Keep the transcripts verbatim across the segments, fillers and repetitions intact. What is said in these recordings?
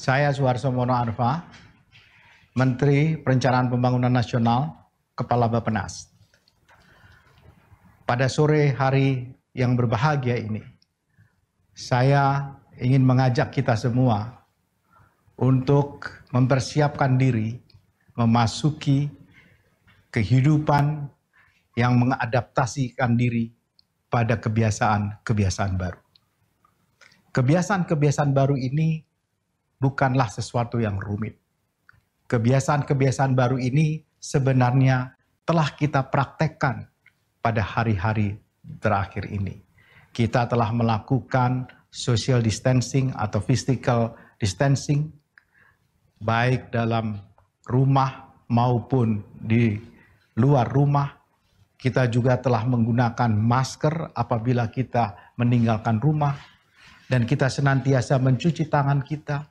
Saya Suharso Monoarfa, Menteri Perencanaan Pembangunan Nasional, Kepala Bappenas. Pada sore hari yang berbahagia ini, saya ingin mengajak kita semua untuk mempersiapkan diri memasuki kehidupan yang mengadaptasikan diri pada kebiasaan-kebiasaan baru. Kebiasaan-kebiasaan baru ini bukanlah sesuatu yang rumit. Kebiasaan-kebiasaan baru ini sebenarnya telah kita praktekkan pada hari-hari terakhir ini. Kita telah melakukan social distancing atau physical distancing, baik dalam rumah maupun di luar rumah. Kita juga telah menggunakan masker apabila kita meninggalkan rumah, dan kita senantiasa mencuci tangan kita,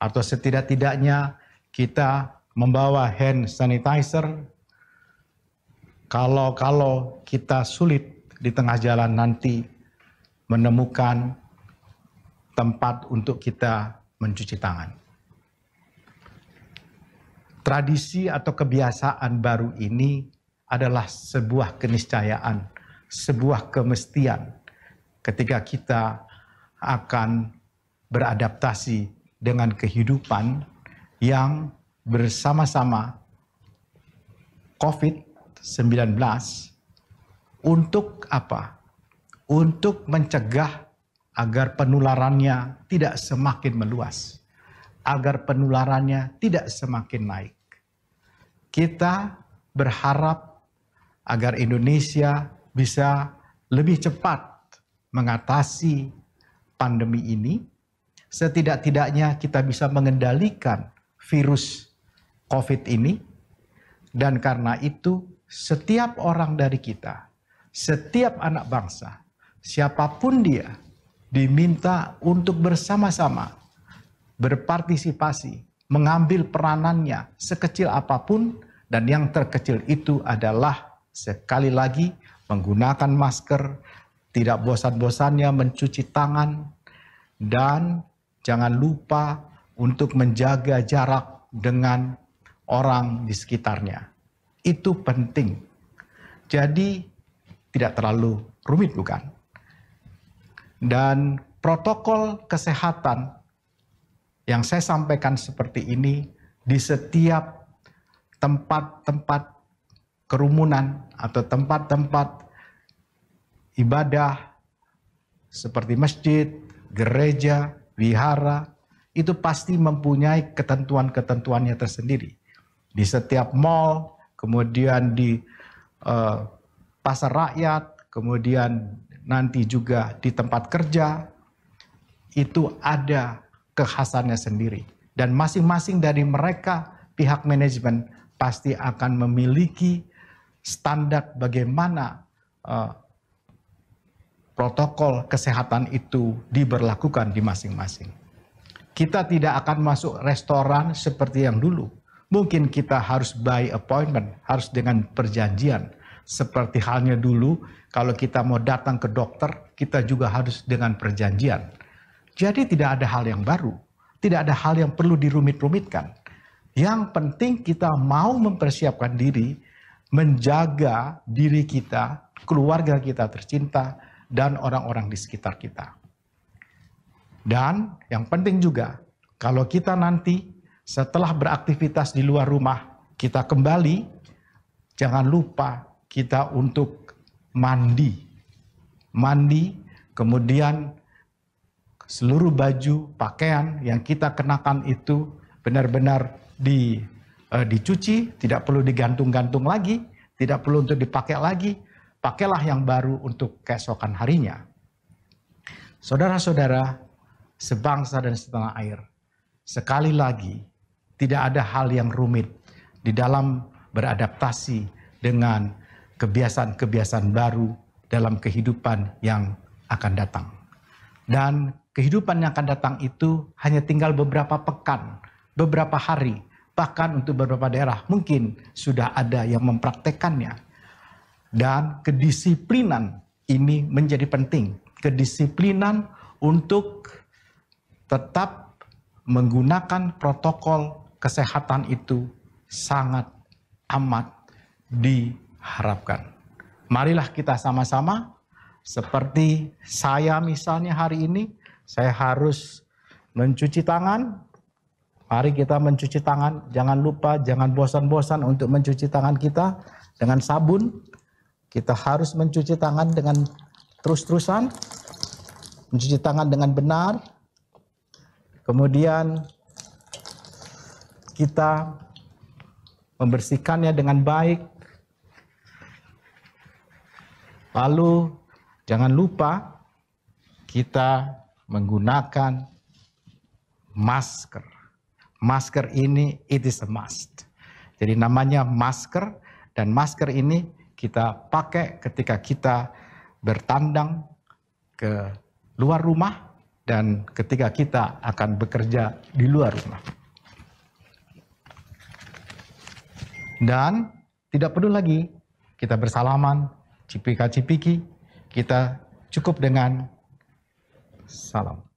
atau setidak-tidaknya kita membawa hand sanitizer. Kalau-kalau kita sulit di tengah jalan nanti menemukan tempat untuk kita mencuci tangan. Tradisi atau kebiasaan baru ini adalah sebuah keniscayaan, sebuah kemestian ketika kita akan beradaptasi dengan kehidupan yang bersama-sama COVID sembilan belas untuk apa? Untuk mencegah agar penularannya tidak semakin meluas, agar penularannya tidak semakin naik. Kita berharap agar Indonesia bisa lebih cepat mengatasi pandemi ini. Setidak-tidaknya kita bisa mengendalikan virus COVID ini, dan karena itu setiap orang dari kita, setiap anak bangsa, siapapun dia, diminta untuk bersama-sama berpartisipasi, mengambil peranannya sekecil apapun, dan yang terkecil itu adalah sekali lagi menggunakan masker, tidak bosan-bosannya mencuci tangan, dan jangan lupa untuk menjaga jarak dengan orang di sekitarnya. Itu penting. Jadi tidak terlalu rumit, bukan? Dan protokol kesehatan yang saya sampaikan seperti ini di setiap tempat-tempat kerumunan atau tempat-tempat ibadah seperti masjid, gereja, wihara, itu pasti mempunyai ketentuan-ketentuannya tersendiri. Di setiap mal, kemudian di uh, pasar rakyat, kemudian nanti juga di tempat kerja, itu ada kekhasannya sendiri. Dan masing-masing dari mereka, pihak manajemen, pasti akan memiliki standar bagaimana uh, protokol kesehatan itu diberlakukan di masing-masing. Kita tidak akan masuk restoran seperti yang dulu. Mungkin kita harus by appointment, harus dengan perjanjian. Seperti halnya dulu, kalau kita mau datang ke dokter, kita juga harus dengan perjanjian. Jadi tidak ada hal yang baru, tidak ada hal yang perlu dirumit-rumitkan. Yang penting kita mau mempersiapkan diri, menjaga diri kita, keluarga kita tercinta, dan orang-orang di sekitar kita. Dan yang penting juga, kalau kita nanti setelah beraktivitas di luar rumah, kita kembali, jangan lupa kita untuk mandi. Mandi, kemudian seluruh baju, pakaian yang kita kenakan itu benar-benar di, eh, dicuci, tidak perlu digantung-gantung lagi, tidak perlu untuk dipakai lagi. Pakailah yang baru untuk keesokan harinya. Saudara-saudara, sebangsa dan setanah air, sekali lagi tidak ada hal yang rumit di dalam beradaptasi dengan kebiasaan-kebiasaan baru dalam kehidupan yang akan datang. Dan kehidupan yang akan datang itu hanya tinggal beberapa pekan, beberapa hari, bahkan untuk beberapa daerah mungkin sudah ada yang mempraktekannya. Dan kedisiplinan ini menjadi penting. Kedisiplinan untuk tetap menggunakan protokol kesehatan itu sangat amat diharapkan. Marilah kita sama-sama, seperti saya misalnya hari ini, saya harus mencuci tangan. Mari kita mencuci tangan, jangan lupa, jangan bosan-bosan untuk mencuci tangan kita dengan sabun. Kita harus mencuci tangan dengan terus-terusan, mencuci tangan dengan benar. Kemudian kita membersihkannya dengan baik. Lalu jangan lupa kita menggunakan masker. Masker ini it is a must. Jadi namanya masker, dan masker ini kita pakai ketika kita bertandang ke luar rumah dan ketika kita akan bekerja di luar rumah. Dan tidak perlu lagi kita bersalaman, cipika-cipiki, kita cukup dengan salam.